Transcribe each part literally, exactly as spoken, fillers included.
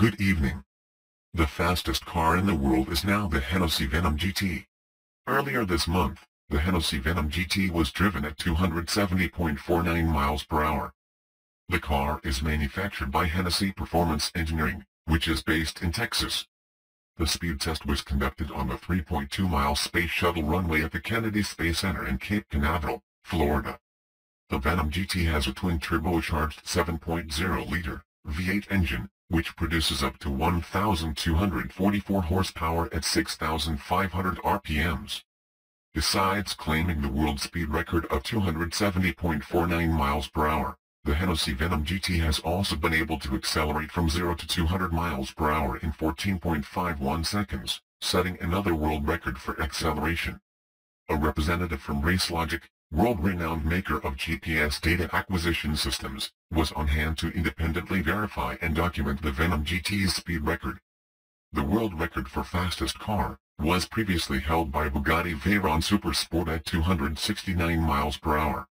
Good evening. The fastest car in the world is now the Hennessey Venom G T. Earlier this month, the Hennessey Venom G T was driven at two hundred seventy point four nine miles per hour. The car is manufactured by Hennessey Performance Engineering, which is based in Texas. The speed test was conducted on the three point two mile Space Shuttle runway at the Kennedy Space Center in Cape Canaveral, Florida. The Venom G T has a twin turbocharged seven point oh liter V eight engine, which produces up to one thousand two hundred forty-four horsepower at six thousand five hundred R P Ms. Besides claiming the world speed record of two hundred seventy point four nine miles per hour, the Hennessey Venom G T has also been able to accelerate from zero to two hundred miles per hour in fourteen point five one seconds, setting another world record for acceleration. A representative from RaceLogic, world-renowned maker of G P S data acquisition systems, was on hand to independently verify and document the Venom G T's speed record. The world record for fastest car was previously held by Bugatti Veyron Super Sport at two hundred sixty-nine miles per hour.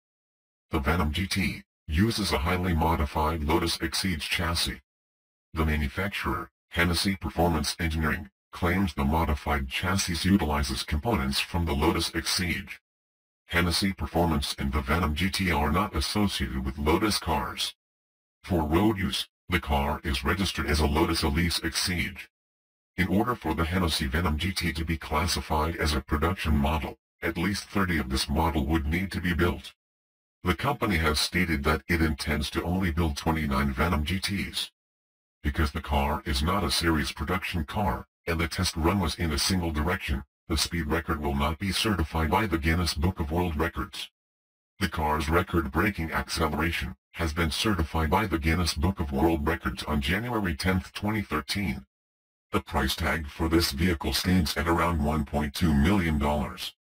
The Venom G T uses a highly modified Lotus Exige chassis. The manufacturer, Hennessey Performance Engineering, claims the modified chassis utilizes components from the Lotus Exige. Hennessey Performance and the Venom G T are not associated with Lotus cars. For road use, the car is registered as a Lotus Elise Exige. In order for the Hennessey Venom G T to be classified as a production model, at least thirty of this model would need to be built. The company has stated that it intends to only build twenty-nine Venom G Ts. Because the car is not a series production car, and the test run was in a single direction, the speed record will not be certified by the Guinness Book of World Records. The car's record-breaking acceleration has been certified by the Guinness Book of World Records on January tenth, twenty thirteen. The price tag for this vehicle stands at around one point two million dollars.